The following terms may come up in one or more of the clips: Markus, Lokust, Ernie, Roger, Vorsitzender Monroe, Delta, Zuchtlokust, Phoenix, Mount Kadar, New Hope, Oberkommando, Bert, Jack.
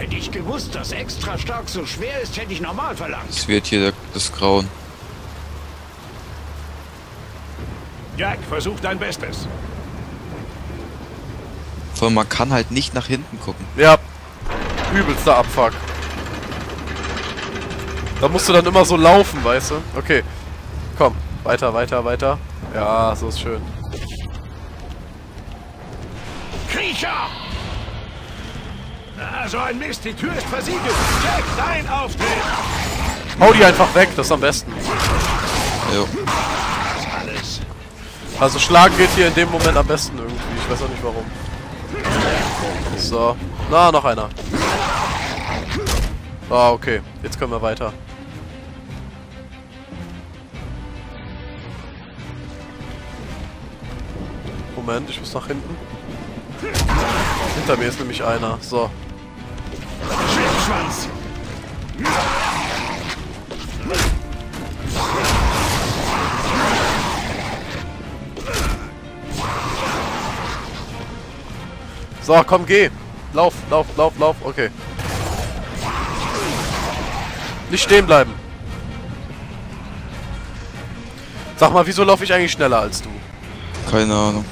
Hätte ich gewusst, dass extra stark so schwer ist, hätte ich normal verlangt. Es wird hier das Grauen. Jack, versuch dein Bestes. Vor allem, man kann halt nicht nach hinten gucken. Ja, übelster Abfuck. Da musst du dann immer so laufen, weißt du? Okay, komm, weiter, weiter, weiter. Ja, so ist schön. Kriecher! Also ein Mist, die Tür ist versiegelt. Jack, dein Auftritt! Hau die einfach weg, das ist am besten. Jo. Also schlagen geht hier in dem Moment am besten irgendwie, ich weiß auch nicht warum. So, na, noch einer. Ah, okay, jetzt können wir weiter. Moment, ich muss nach hinten. Hinter mir ist nämlich einer, so. So, komm, geh! Lauf, lauf, lauf, lauf, okay. Nicht stehen bleiben! Sag mal, wieso laufe ich eigentlich schneller als du? Keine Ahnung.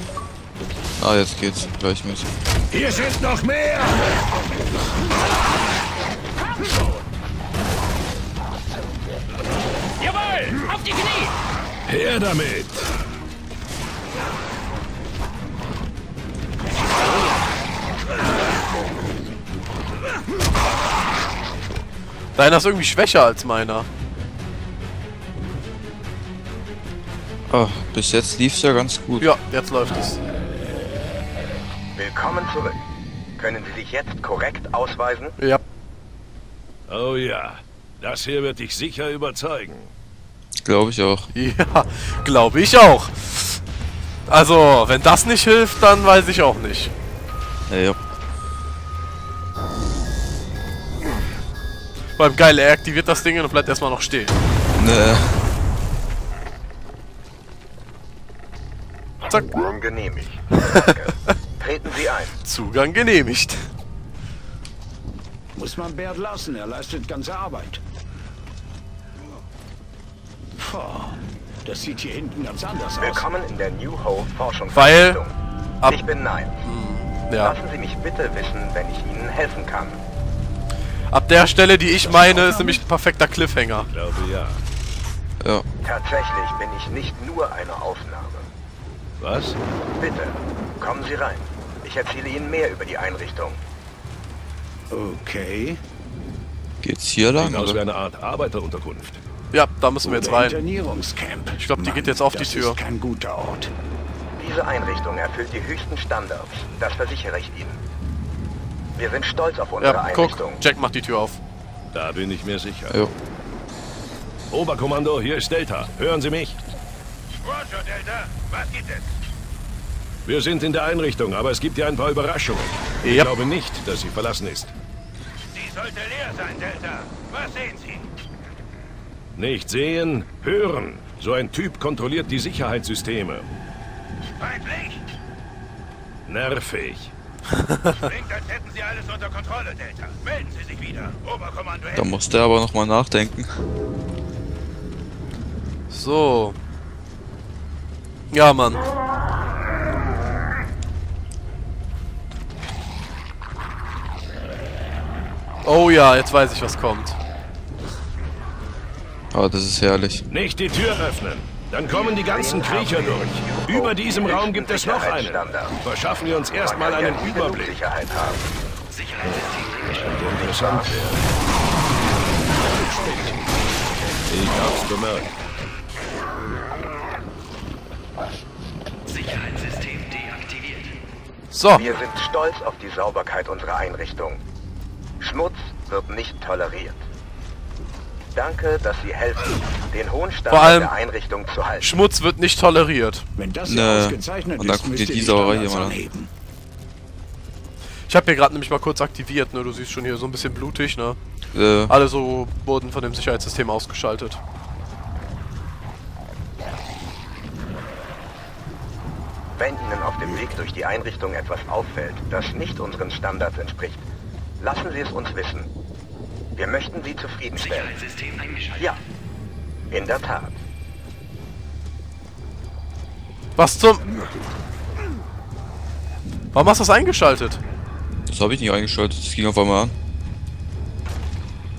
Ah, jetzt geht's gleich mit. Hier sind noch mehr! Komm schon! Jawohl! Auf die Knie! Her damit! Deiner ist irgendwie schwächer als meiner. Oh, bis jetzt lief's ja ganz gut. Ja, jetzt läuft es. Willkommen zurück. Können Sie sich jetzt korrekt ausweisen? Ja. Oh ja, das hier wird dich sicher überzeugen. Glaube ich auch. Ja, glaube ich auch. Also, wenn das nicht hilft, dann weiß ich auch nicht. Ja. Beim Geil, er aktiviert das Ding und bleibt erstmal noch stehen. Nee. Zack. Zugang genehmigt. Treten Sie ein. Zugang genehmigt. Muss man Bert lassen, er leistet ganze Arbeit. Puh, das sieht hier hinten ganz anders Willkommen aus. Willkommen in der New Hope Forschung. Weil. Ich bin Nein. Ja. Lassen Sie mich bitte wissen, wenn ich Ihnen helfen kann. Ab der Stelle, die ich meine, ist nämlich ein perfekter Cliffhanger. Ich glaube, ja. Ja. Tatsächlich bin ich nicht nur eine Aufnahme. Was? Bitte, kommen Sie rein. Ich erzähle Ihnen mehr über die Einrichtung. Okay. Geht's hier lang? Genau, so eine Art Arbeiterunterkunft. Ja, da müssen wir jetzt rein. Internierungscamp. Ich glaube, die geht jetzt auf die Tür. Das ist kein guter Ort. Diese Einrichtung erfüllt die höchsten Standards. Das versichere ich Ihnen. Wir sind stolz auf unsere Einrichtung. Guck, Jack macht die Tür auf. Da bin ich mir sicher. Jo. Oberkommando, hier ist Delta. Hören Sie mich? Roger, Delta. Was gibt es? Wir sind in der Einrichtung, aber es gibt hier ein paar Überraschungen. Ich glaube nicht, dass sie verlassen ist. Sie sollte leer sein, Delta. Was sehen Sie? Nicht sehen, hören. So ein Typ kontrolliert die Sicherheitssysteme. Feindlich? Nervig. Klingt, als hätten Sie alles unter Kontrolle, Delta. Melden Sie sich wieder, Oberkommando. Da muss der aber nochmal nachdenken. So. Ja, Mann. Oh ja, jetzt weiß ich, was kommt. Oh, das ist herrlich. Nicht die Tür öffnen. Dann kommen die ganzen Kriecher durch. Über diesem Raum gibt es noch einen. Verschaffen wir uns erstmal einen Überblick. Interessant. Ich hab's bemerkt. Sicherheitssystem deaktiviert. So. Wir sind stolz auf die Sauberkeit unserer Einrichtung. Schmutz wird nicht toleriert. Danke, dass Sie helfen, den hohen Standard der Einrichtung zu halten. Schmutz wird nicht toleriert. Wenn das ausgezeichnet ist, müsst ihr die Sauerei hier mal anheben. Ich habe hier gerade nämlich mal kurz aktiviert, ne? Du siehst schon hier so ein bisschen blutig, ne? Alle so wurden von dem Sicherheitssystem ausgeschaltet. Wenn Ihnen auf dem Weg durch die Einrichtung etwas auffällt, das nicht unseren Standards entspricht, Lassen Sie es uns wissen. Wir möchten Sie zufriedenstellen. Sicherheitssystem eingeschaltet. Ja, in der Tat. Was zum... Warum hast du das eingeschaltet? Das habe ich nicht eingeschaltet, das ging auf einmal an.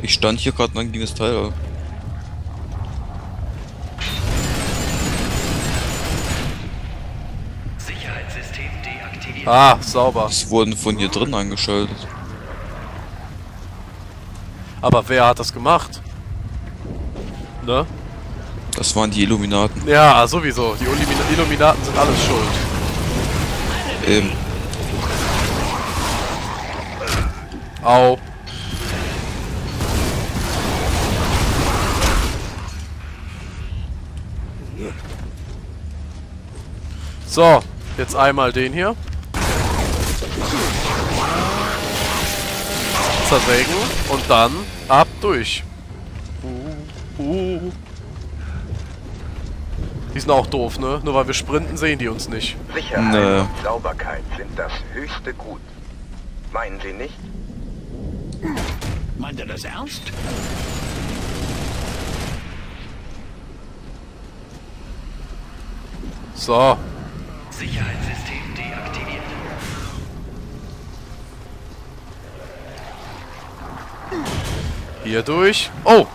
Ich stand hier gerade und dann ging das Teil an. Sicherheitssystem deaktiviert. Ah, sauber. Es wurden von hier drin eingeschaltet. Aber wer hat das gemacht? Ne? Das waren die Illuminaten. Ja, sowieso. Die Illuminaten sind alles schuld. Au. So, jetzt einmal den hier. Zersägen und dann ab durch. Die sind auch doof, ne? Nur weil wir sprinten, sehen die uns nicht. Sicherheit und Sauberkeit sind das höchste Gut. Meinen Sie nicht? Meint er das ernst? So. Sicherheitssystem deaktiviert. Hier durch. Oh!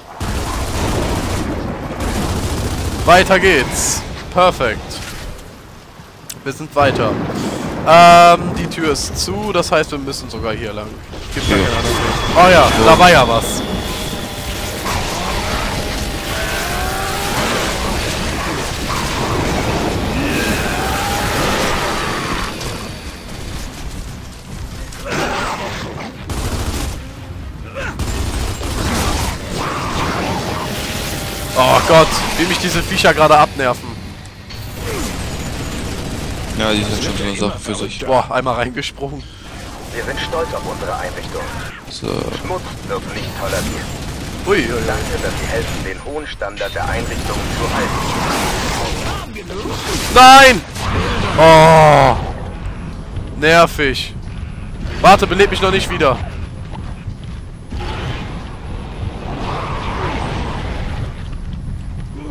Weiter geht's. Perfekt. Wir sind weiter. Die Tür ist zu, das heißt, wir müssen sogar hier lang. Gibt ja keine andere. Oh ja, da war ja was. Oh Gott, wie mich diese Viecher gerade abnerven. Ja, die sind schon so eine Sache für sich. Boah, einmal reingesprungen. Wir sind stolz auf unsere Einrichtung. So. Schmutz wird nicht toleriert. Ui, ui. Danke, dass Sie helfen, den hohen Standard der Einrichtung zu halten. Nein! Oh! Nervig. Warte, beleb mich noch nicht wieder.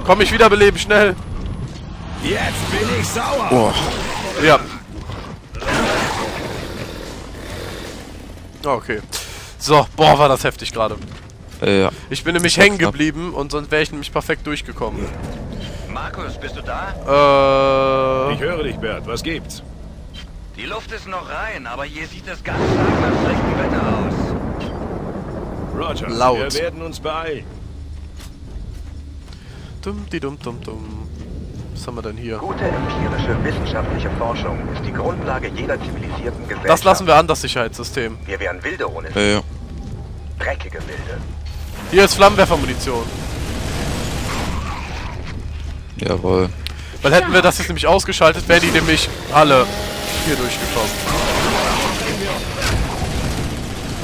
Komm, ich wiederbeleben, schnell! Jetzt bin ich sauer! Oh. Ja. Okay. So, boah, war das heftig gerade. Ja. Ich bin nämlich hängen geblieben und sonst wäre ich nämlich perfekt durchgekommen. Markus, bist du da? Ich höre dich, Bert. Was gibt's? Die Luft ist noch rein, aber hier sieht das ganz stark nach schlechtem Wetter aus. Roger, wir werden uns beeilen. Dumm-di-dumm-dumm-dumm. Was haben wir denn hier? Gute empirische wissenschaftliche Forschung ist die Grundlage jeder zivilisierten Gesellschaft. Das lassen wir an, das Sicherheitssystem. Wir wären Wilde ohne es. Ja. Dreckige Wilde. Hier ist Flammenwerfermunition. Jawohl. Weil hätten wir das jetzt nämlich ausgeschaltet, wären die nämlich alle hier durchgekommen.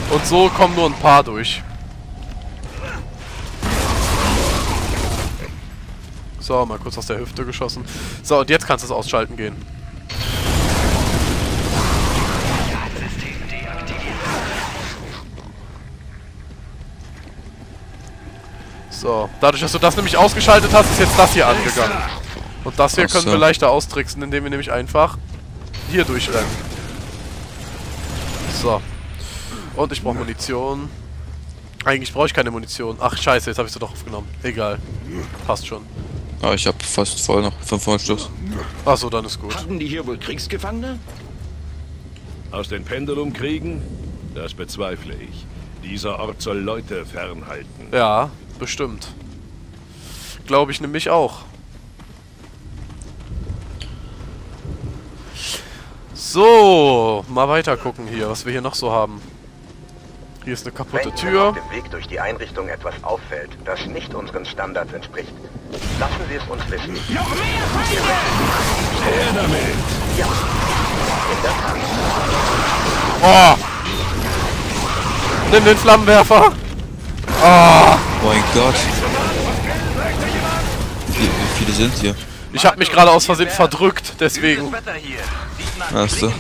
Und so kommen nur ein paar durch. So, mal kurz aus der Hüfte geschossen. So, und jetzt kannst du es ausschalten gehen. Sicherheitssystem deaktiviert. So, dadurch, dass du das nämlich ausgeschaltet hast, ist jetzt das hier angegangen. Und das hier können wir leichter austricksen, indem wir nämlich einfach hier durchrennen. So. Und ich brauche Munition. Eigentlich brauche ich keine Munition. Ach, scheiße, jetzt habe ich sie doch aufgenommen. Egal. Passt schon. Ah, ich hab fast voll noch 5 Stück. Achso, dann ist gut. Hatten die hier wohl Kriegsgefangene? Aus den Pendulumkriegen? Das bezweifle ich. Dieser Ort soll Leute fernhalten. Ja, bestimmt. Glaube ich nämlich auch. So, mal weiter gucken hier, was wir hier noch so haben. Hier ist eine kaputte Tür. Wenn auf dem Weg durch die Einrichtung etwas auffällt, das nicht unseren Standards entspricht, lassen Sie es uns wissen. Noch mehr Feinde! Her damit! Ja. In der Tat. Oh! Nimm den Flammenwerfer! Oh! Mein Gott! Wie viele sind hier? Ich habe mich gerade aus Versehen verdrückt, deswegen. Wenn es so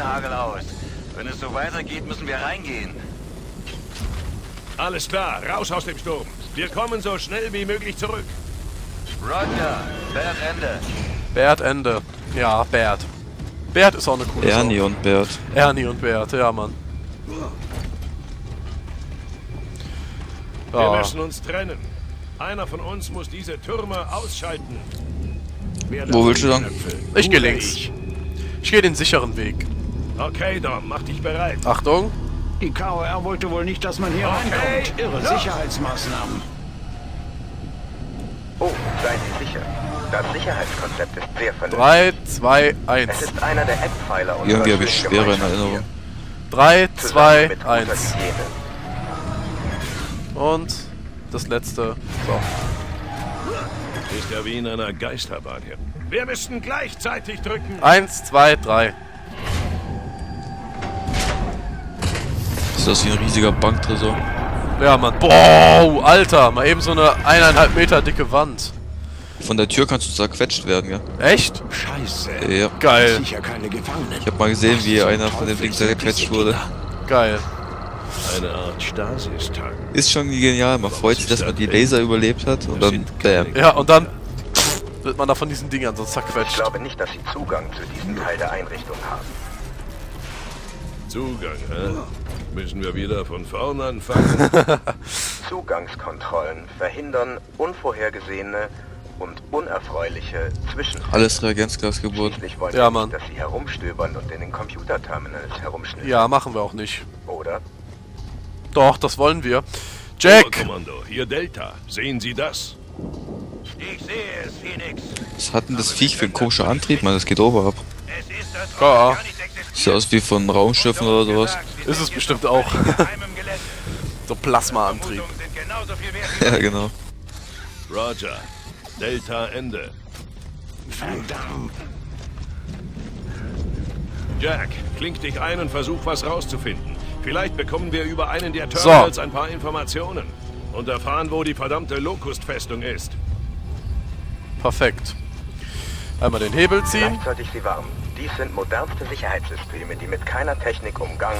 weitergeht, müssen wir reingehen. Alles klar, raus aus dem Sturm. Wir kommen so schnell wie möglich zurück. Roger, Bert Ende. Bert Ende. Ja, Bert. Bert ist auch eine coole Ernie Sau. Und Bert. Ernie und Bert, ja, Mann. Wir müssen uns trennen. Einer von uns muss diese Türme ausschalten. Wo willst du dann? Ich gehe links. Ich gehe den sicheren Weg. Okay, Dom, mach dich bereit. Achtung. Die KOR wollte wohl nicht, dass man hier reinkommt. Irre Sicherheitsmaßnahmen. Oh, seien Sie sicher. Das Sicherheitskonzept ist sehr verloren. 3, 2, 1. Es ist einer der Eckpfeiler unserer Gemeinschaft. Irgendwie habe ich schwere in Erinnerung. 3, 2, 1. Und das letzte. So. Ist ja wie in einer Geisterbahn hier. Wir müssen gleichzeitig drücken. 1, 2, 3. Ist das hier ein riesiger Banktresor? Ja, Mann. Boah, Alter. Mal eben so eine 1,5 Meter dicke Wand. Von der Tür kannst du zerquetscht werden, ja? Echt? Scheiße. Ja. Geil. Ich hab mal gesehen, wie einer von den Links zerquetscht wurde. Geil. Eine Art Stasis-Tag. Ist schon genial. Man freut sich, dass man die Laser überlebt hat und dann bam. Ja, und dann wird man da von diesen Dingern so zerquetscht. Ich glaube nicht, dass sie Zugang zu diesem Teil der Einrichtung haben. Zugang, hä? Müssen wir wieder von vorne anfangen? Zugangskontrollen verhindern unvorhergesehene und unerfreuliche Zwischenfälle. Alles Reagenzglasgeburt. Ja, Mann. Dass sie herumstöbern und in den Computerterminals herumschnüffeln. Ja, machen wir auch nicht. Oder? Doch, das wollen wir. Jack! Oberkommando, hier Delta. Sehen Sie das? Ich sehe es, Phoenix. Was hat denn das Viech für einen komischen Antrieb, Mann? Das geht oberab. Es ist das ja. Sieht aus wie von Raumschiffen oder sowas. Ist es bestimmt auch. So Plasmaantrieb. Ja, genau. Roger. Delta Ende. Verdammt. Jack, klink dich ein und versuch was rauszufinden. Vielleicht bekommen wir über einen der Terminals ein paar Informationen und erfahren, wo die verdammte Lokustfestung ist. Perfekt. Einmal den Hebel ziehen. Vielleicht sollte ich Sie warnen. Dies sind modernste Sicherheitssysteme, die mit keiner Technik umgangen.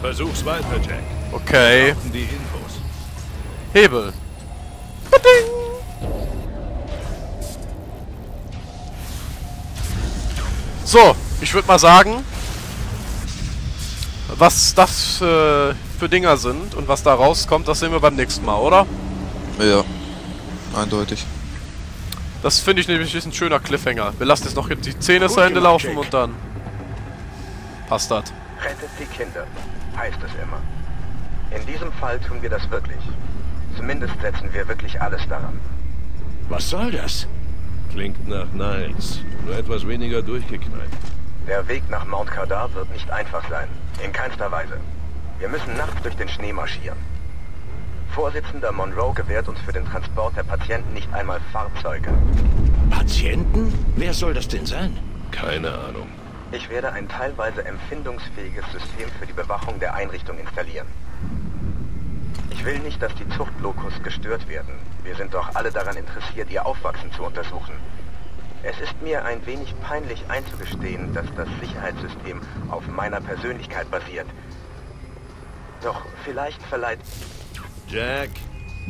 Versuch's weiter, Jack. Okay. Die Infos. Hebel. So, ich würde mal sagen, was das für Dinger sind und was da rauskommt, das sehen wir beim nächsten Mal, oder? Ja, eindeutig. Das finde ich nämlich ist ein schöner Cliffhanger. Wir lassen jetzt noch die Szene zu Ende laufen und dann passt das. Rettet die Kinder, heißt es immer. In diesem Fall tun wir das wirklich. Zumindest setzen wir wirklich alles daran. Was soll das? Klingt nach nice. Nur etwas weniger durchgeknallt. Der Weg nach Mount Kadar wird nicht einfach sein. In keinster Weise. Wir müssen nachts durch den Schnee marschieren. Vorsitzender Monroe gewährt uns für den Transport der Patienten nicht einmal Fahrzeuge. Patienten? Wer soll das denn sein? Keine Ahnung. Ich werde ein teilweise empfindungsfähiges System für die Bewachung der Einrichtung installieren. Ich will nicht, dass die Zuchtlokust gestört werden. Wir sind doch alle daran interessiert, ihr Aufwachsen zu untersuchen. Es ist mir ein wenig peinlich einzugestehen, dass das Sicherheitssystem auf meiner Persönlichkeit basiert. Doch vielleicht verleiht... Jack,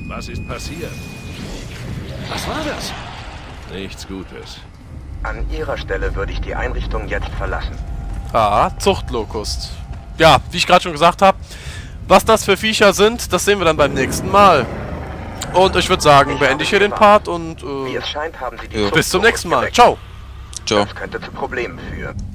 was ist passiert? Was war das? Nichts Gutes. An ihrer Stelle würde ich die Einrichtung jetzt verlassen. Ah, Zuchtlokust. Ja, wie ich gerade schon gesagt habe, was das für Viecher sind, das sehen wir dann beim nächsten Mal. Und ich würde sagen, beende ich hier den Part und bis zum nächsten Mal. Ciao. Ciao. Das könnte zu Problemen führen.